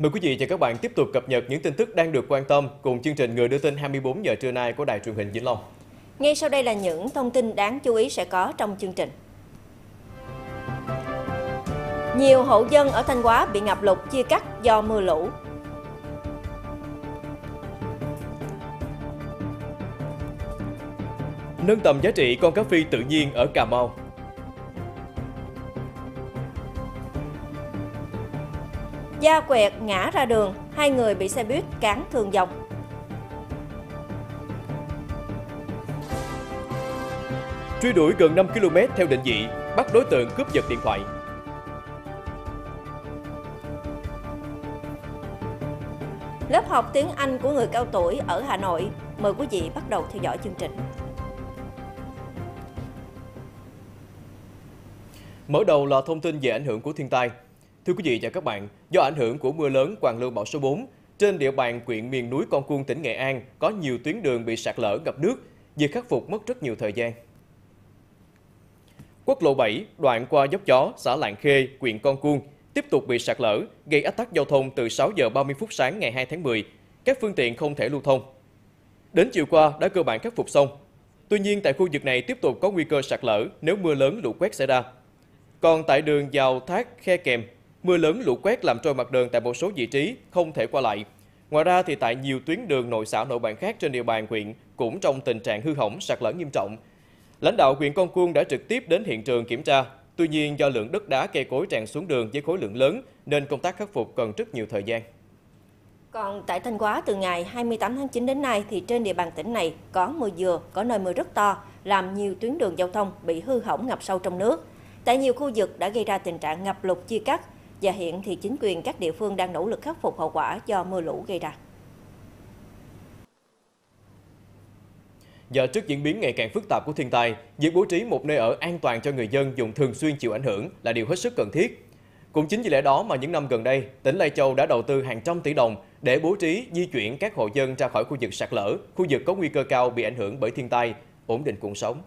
Mời quý vị và các bạn tiếp tục cập nhật những tin tức đang được quan tâm cùng chương trình Người đưa tin 24 giờ trưa nay của Đài truyền hình Vĩnh Long. Ngay sau đây là những thông tin đáng chú ý sẽ có trong chương trình. Nhiều hộ dân ở Thanh Hóa bị ngập lụt chia cắt do mưa lũ. Nâng tầm giá trị con cá phi tự nhiên ở Cà Mau. Da quẹt ngã ra đường, hai người bị xe buýt cán thương vong. Truy đuổi gần 5 km theo định vị, bắt đối tượng cướp giật điện thoại. Lớp học tiếng Anh của người cao tuổi ở Hà Nội. Mời quý vị bắt đầu theo dõi chương trình. Mở đầu là thông tin về ảnh hưởng của thiên tai. Thưa quý vị và các bạn, do ảnh hưởng của mưa lớn hoàn lưu bão số 4, trên địa bàn huyện miền núi Con Cuông, tỉnh Nghệ An có nhiều tuyến đường bị sạt lở ngập nước, việc khắc phục mất rất nhiều thời gian. Quốc lộ 7 đoạn qua dốc Chó, xã Lạng Khê, huyện Con Cuông tiếp tục bị sạt lở, gây ách tắc giao thông từ 6 giờ 30 phút sáng ngày 2 tháng 10, các phương tiện không thể lưu thông. Đến chiều qua đã cơ bản khắc phục xong. Tuy nhiên tại khu vực này tiếp tục có nguy cơ sạt lở nếu mưa lớn lũ quét xảy ra. Còn tại đường vào thác Khe Kèm, mưa lớn lũ quét làm trôi mặt đường tại một số vị trí không thể qua lại. Ngoài ra thì tại nhiều tuyến đường nội xã nội bản khác trên địa bàn huyện cũng trong tình trạng hư hỏng sạt lở nghiêm trọng. Lãnh đạo huyện Con Cuông đã trực tiếp đến hiện trường kiểm tra. Tuy nhiên do lượng đất đá cây cối tràn xuống đường với khối lượng lớn nên công tác khắc phục cần rất nhiều thời gian. Còn tại Thanh Hóa từ ngày 28 tháng 9 đến nay thì trên địa bàn tỉnh này có mưa vừa, có nơi mưa rất to, làm nhiều tuyến đường giao thông bị hư hỏng ngập sâu trong nước. Tại nhiều khu vực đã gây ra tình trạng ngập lụt chia cắt và hiện thì chính quyền các địa phương đang nỗ lực khắc phục hậu quả do mưa lũ gây ra. Và trước diễn biến ngày càng phức tạp của thiên tai, việc bố trí một nơi ở an toàn cho người dân vùng thường xuyên chịu ảnh hưởng là điều hết sức cần thiết. Cũng chính vì lẽ đó mà những năm gần đây, tỉnh Lai Châu đã đầu tư hàng trăm tỷ đồng để bố trí di chuyển các hộ dân ra khỏi khu vực sạt lở, khu vực có nguy cơ cao bị ảnh hưởng bởi thiên tai, ổn định cuộc sống.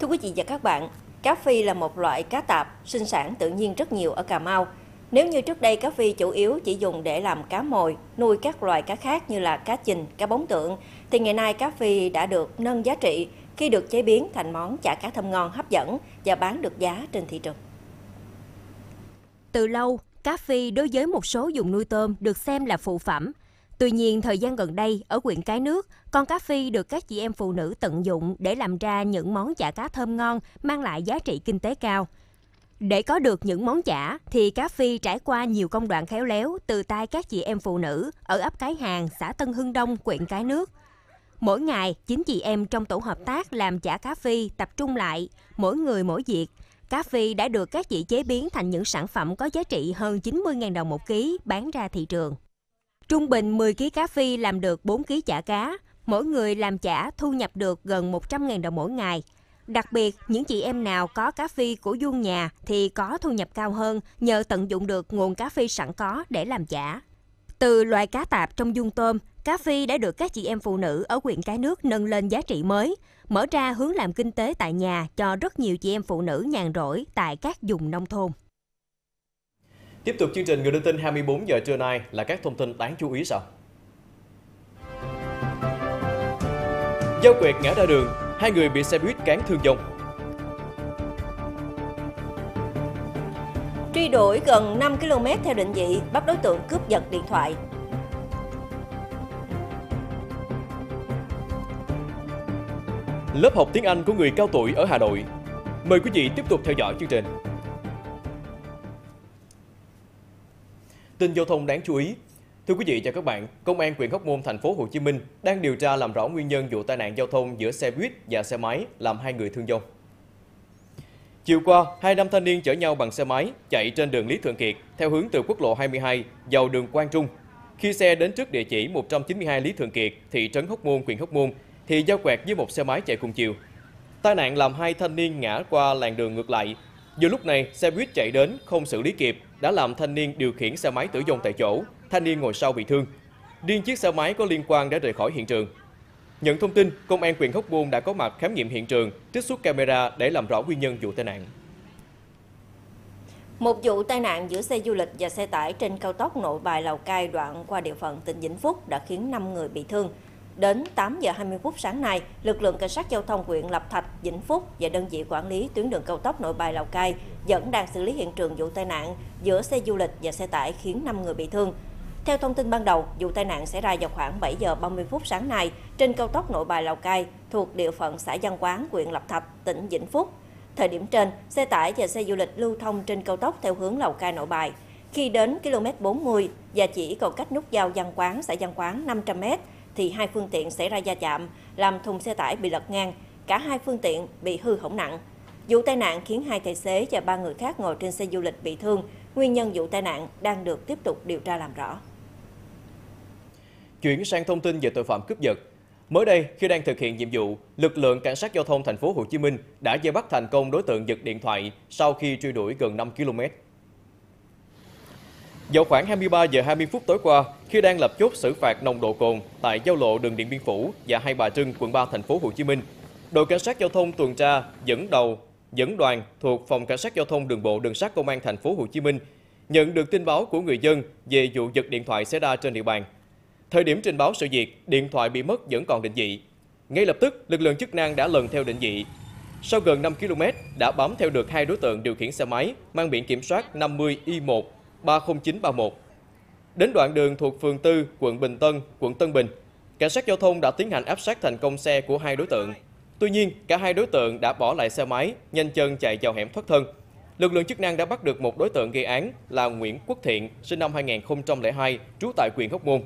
Thưa quý vị và các bạn, cá phi là một loại cá tạp, sinh sản tự nhiên rất nhiều ở Cà Mau. Nếu như trước đây cá phi chủ yếu chỉ dùng để làm cá mồi, nuôi các loài cá khác như là cá trình, cá bóng tượng, thì ngày nay cá phi đã được nâng giá trị khi được chế biến thành món chả cá thơm ngon hấp dẫn và bán được giá trên thị trường. Từ lâu, cá phi đối với một số vùng nuôi tôm được xem là phụ phẩm. Tuy nhiên, thời gian gần đây, ở huyện Cái Nước, con cá phi được các chị em phụ nữ tận dụng để làm ra những món chả cá thơm ngon mang lại giá trị kinh tế cao. Để có được những món chả thì cá phi trải qua nhiều công đoạn khéo léo từ tay các chị em phụ nữ ở ấp Cái Hàng, xã Tân Hưng Đông, huyện Cái Nước. Mỗi ngày, 9 chị em trong tổ hợp tác làm chả cá phi tập trung lại, mỗi người mỗi việc. Cá phi đã được các chị chế biến thành những sản phẩm có giá trị hơn 90.000 đồng một ký bán ra thị trường. Trung bình 10 kg cá phi làm được 4 kg chả cá, mỗi người làm chả thu nhập được gần 100.000 đồng mỗi ngày. Đặc biệt, những chị em nào có cá phi của vuông nhà thì có thu nhập cao hơn nhờ tận dụng được nguồn cá phi sẵn có để làm chả. Từ loài cá tạp trong vuông tôm, cá phi đã được các chị em phụ nữ ở huyện Cái Nước nâng lên giá trị mới, mở ra hướng làm kinh tế tại nhà cho rất nhiều chị em phụ nữ nhàn rỗi tại các vùng nông thôn. Tiếp tục chương trình Người đưa tin 24 giờ trưa nay là các thông tin đáng chú ý sau. Da quẹt ngã ra đường, hai người bị xe buýt cán thương vong. Truy đuổi gần 5 km theo định vị, bắt đối tượng cướp giật điện thoại. Lớp học tiếng Anh của người cao tuổi ở Hà Nội. Mời quý vị tiếp tục theo dõi chương trình. Tin giao thông đáng chú ý. Thưa quý vị và các bạn, Công an huyện Hóc Môn, thành phố Hồ Chí Minh đang điều tra làm rõ nguyên nhân vụ tai nạn giao thông giữa xe buýt và xe máy làm hai người thương vong. Chiều qua, hai nam thanh niên chở nhau bằng xe máy chạy trên đường Lý Thường Kiệt theo hướng từ quốc lộ 22 vào đường Quang Trung. Khi xe đến trước địa chỉ 192 Lý Thường Kiệt, thị trấn Hóc Môn, huyện Hóc Môn thì giao quẹt với một xe máy chạy cùng chiều. Tai nạn làm hai thanh niên ngã qua làn đường ngược lại. Vừa lúc này, xe buýt chạy đến không xử lý kịp đã làm thanh niên điều khiển xe máy tử vong tại chỗ, thanh niên ngồi sau bị thương. Riêng chiếc xe máy có liên quan đã rời khỏi hiện trường. Nhận thông tin, Công an huyện Hóc Môn đã có mặt khám nghiệm hiện trường, trích xuất camera để làm rõ nguyên nhân vụ tai nạn. Một vụ tai nạn giữa xe du lịch và xe tải trên cao tốc Nội Bài Lào Cai đoạn qua địa phận tỉnh Vĩnh Phúc đã khiến 5 người bị thương. Đến 8 giờ 20 phút sáng nay, lực lượng cảnh sát giao thông huyện Lập Thạch, Vĩnh Phúc và đơn vị quản lý tuyến đường cao tốc Nội Bài Lào Cai vẫn đang xử lý hiện trường vụ tai nạn giữa xe du lịch và xe tải khiến 5 người bị thương. Theo thông tin ban đầu, vụ tai nạn xảy ra vào khoảng 7 giờ 30 phút sáng nay trên cao tốc Nội Bài Lào Cai thuộc địa phận xã Văn Quán, huyện Lập Thạch, tỉnh Vĩnh Phúc. Thời điểm trên, xe tải và xe du lịch lưu thông trên cao tốc theo hướng Lào Cai Nội Bài. Khi đến km 40 và chỉ còn cách nút giao Văn Quán, xã Văn Quán 500 m thì hai phương tiện xảy ra va chạm, làm thùng xe tải bị lật ngang, cả hai phương tiện bị hư hỏng nặng. Vụ tai nạn khiến hai tài xế và 3 người khác ngồi trên xe du lịch bị thương. Nguyên nhân vụ tai nạn đang được tiếp tục điều tra làm rõ. Chuyển sang thông tin về tội phạm cướp giật. Mới đây, khi đang thực hiện nhiệm vụ, lực lượng cảnh sát giao thông thành phố Hồ Chí Minh đã vây bắt thành công đối tượng giật điện thoại sau khi truy đuổi gần 5 km. Vào khoảng 23 giờ 20 phút tối qua, khi đang lập chốt xử phạt nồng độ cồn tại giao lộ đường Điện Biên Phủ và Hai Bà Trưng, quận 3, thành phố Hồ Chí Minh, đội cảnh sát giao thông tuần tra dẫn đoàn thuộc phòng cảnh sát giao thông đường bộ đường sắt công an thành phố Hồ Chí Minh nhận được tin báo của người dân về vụ giật điện thoại xảy ra trên địa bàn. Thời điểm trình báo sự việc, điện thoại bị mất vẫn còn định vị. Ngay lập tức, lực lượng chức năng đã lần theo định vị. Sau gần 5 km, đã bám theo được hai đối tượng điều khiển xe máy mang biển kiểm soát 50I1-30931. Đến đoạn đường thuộc phường Tư, quận Bình Tân, quận Tân Bình, cảnh sát giao thông đã tiến hành áp sát thành công xe của hai đối tượng. Tuy nhiên, cả hai đối tượng đã bỏ lại xe máy, nhanh chân chạy vào hẻm thoát thân. Lực lượng chức năng đã bắt được một đối tượng gây án là Nguyễn Quốc Thiện, sinh năm 2002, trú tại huyện Hóc Môn.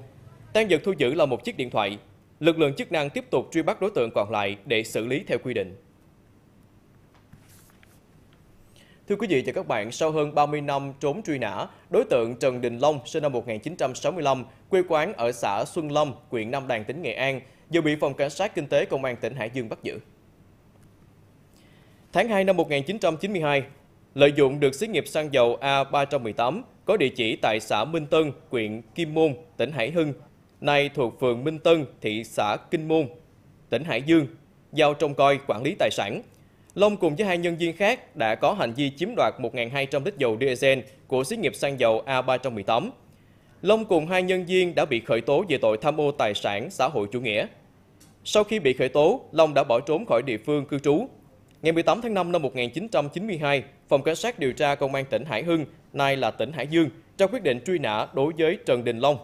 Tang vật thu giữ là một chiếc điện thoại. Lực lượng chức năng tiếp tục truy bắt đối tượng còn lại để xử lý theo quy định. Thưa quý vị và các bạn, sau hơn 30 năm trốn truy nã, đối tượng Trần Đình Long, sinh năm 1965, quê quán ở xã Xuân Lâm, huyện Nam Đàn, tỉnh Nghệ An, vừa bị Phòng Cảnh sát Kinh tế Công an tỉnh Hải Dương bắt giữ. Tháng 2 năm 1992, lợi dụng được xí nghiệp xăng dầu A318 có địa chỉ tại xã Minh Tân, huyện Kim Môn, tỉnh Hải Hưng, nay thuộc phường Minh Tân, thị xã Kinh Môn, tỉnh Hải Dương, giao trông coi quản lý tài sản. Long cùng với hai nhân viên khác đã có hành vi chiếm đoạt 1.200 lít dầu diesel của xí nghiệp xăng dầu A318. Long cùng hai nhân viên đã bị khởi tố về tội tham ô tài sản xã hội chủ nghĩa. Sau khi bị khởi tố, Long đã bỏ trốn khỏi địa phương cư trú. Ngày 18 tháng 5 năm 1992, Phòng Cảnh sát điều tra Công an tỉnh Hải Hưng, nay là tỉnh Hải Dương, ra quyết định truy nã đối với Trần Đình Long.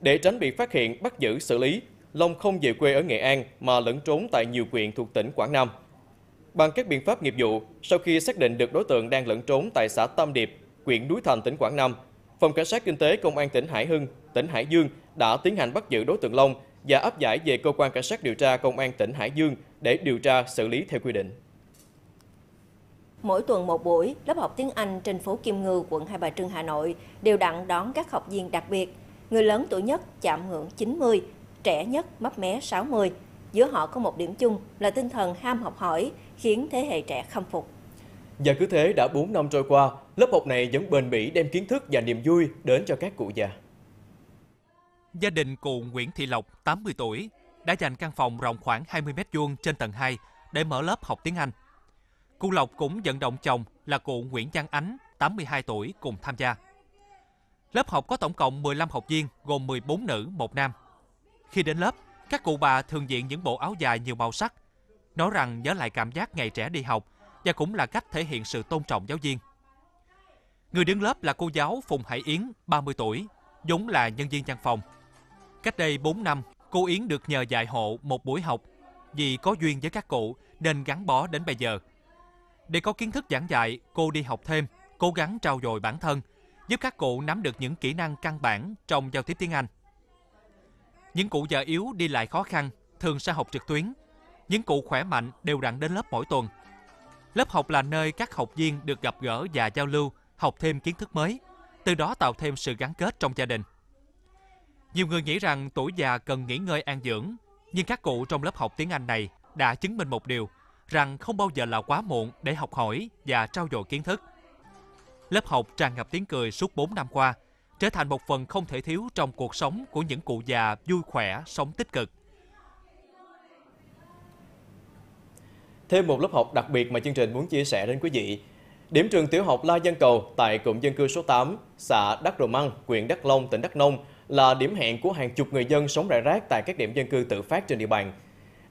Để tránh bị phát hiện, bắt giữ, xử lý, Long không về quê ở Nghệ An mà lẫn trốn tại nhiều huyện thuộc tỉnh Quảng Nam. Bằng các biện pháp nghiệp vụ, sau khi xác định được đối tượng đang lẫn trốn tại xã Tam Điệp, huyện Núi Thành, tỉnh Quảng Nam, Phòng Cảnh sát Kinh tế Công an tỉnh Hải Hưng, tỉnh Hải Dương đã tiến hành bắt giữ đối tượng Long và áp giải về Cơ quan Cảnh sát điều tra Công an tỉnh Hải Dương để điều tra xử lý theo quy định. Mỗi tuần một buổi, lớp học tiếng Anh trên phố Kim Ngưu, quận Hai Bà Trưng, Hà Nội đều đặn đón các học viên đặc biệt. Người lớn tuổi nhất chạm ngưỡng 90, trẻ nhất mấp mé 60. Giữa họ có một điểm chung là tinh thần ham học hỏi, khiến thế hệ trẻ khâm phục. Và cứ thế đã 4 năm trôi qua, lớp học này vẫn bền bỉ đem kiến thức và niềm vui đến cho các cụ già. Gia đình cụ Nguyễn Thị Lộc, 80 tuổi, đã dành căn phòng rộng khoảng 20 m² trên tầng 2 để mở lớp học tiếng Anh. Cụ Lộc cũng vận động chồng là cụ Nguyễn Văn Ánh, 82 tuổi cùng tham gia. Lớp học có tổng cộng 15 học viên gồm 14 nữ, 1 nam. Khi đến lớp, các cụ bà thường diện những bộ áo dài nhiều màu sắc, nói rằng nhớ lại cảm giác ngày trẻ đi học và cũng là cách thể hiện sự tôn trọng giáo viên. Người đứng lớp là cô giáo Phùng Hải Yến, 30 tuổi, vốn là nhân viên văn phòng. Cách đây 4 năm, cô Yến được nhờ dạy hộ một buổi học. Vì có duyên với các cụ nên gắn bó đến bây giờ. Để có kiến thức giảng dạy, cô đi học thêm, cố gắng trau dồi bản thân, giúp các cụ nắm được những kỹ năng căn bản trong giao tiếp tiếng Anh. Những cụ già yếu đi lại khó khăn thường sẽ học trực tuyến. Những cụ khỏe mạnh đều đặn đến lớp mỗi tuần. Lớp học là nơi các học viên được gặp gỡ và giao lưu, học thêm kiến thức mới, từ đó tạo thêm sự gắn kết trong gia đình. Nhiều người nghĩ rằng tuổi già cần nghỉ ngơi an dưỡng, nhưng các cụ trong lớp học tiếng Anh này đã chứng minh một điều, rằng không bao giờ là quá muộn để học hỏi và trau dồi kiến thức. Lớp học tràn ngập tiếng cười suốt 4 năm qua, trở thành một phần không thể thiếu trong cuộc sống của những cụ già vui khỏe, sống tích cực. Thêm một lớp học đặc biệt mà chương trình muốn chia sẻ đến quý vị. Điểm trường tiểu học La Dân Cầu tại cụm dân cư số 8, xã Đắk Rồ Măng, huyện Đắk Long, tỉnh Đắk Nông là điểm hẹn của hàng chục người dân sống rải rác tại các điểm dân cư tự phát trên địa bàn.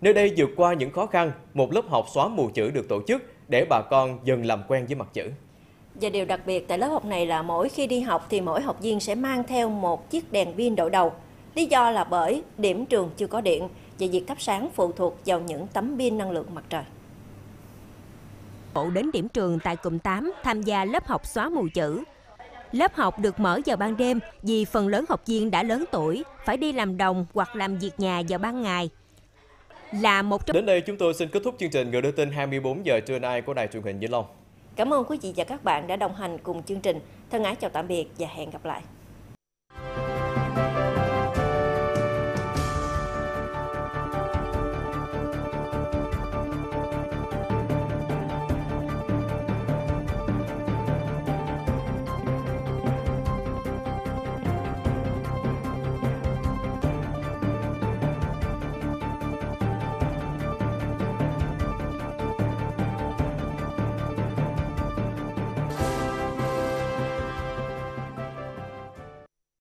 Nơi đây vượt qua những khó khăn, một lớp học xóa mù chữ được tổ chức để bà con dần làm quen với mặt chữ. Và điều đặc biệt tại lớp học này là mỗi khi đi học thì mỗi học viên sẽ mang theo một chiếc đèn pin đội đầu. Lý do là bởi điểm trường chưa có điện và việc thắp sáng phụ thuộc vào những tấm pin năng lượng mặt trời. Bộ đến điểm trường tại cụm 8 tham gia lớp học xóa mù chữ. Lớp học được mở vào ban đêm vì phần lớn học viên đã lớn tuổi, phải đi làm đồng hoặc làm việc nhà vào ban ngày. Đến đây chúng tôi xin kết thúc chương trình Người đưa tin 24 giờ trưa nay của Đài truyền hình Vĩnh Long. Cảm ơn quý vị và các bạn đã đồng hành cùng chương trình. Thân ái chào tạm biệt và hẹn gặp lại.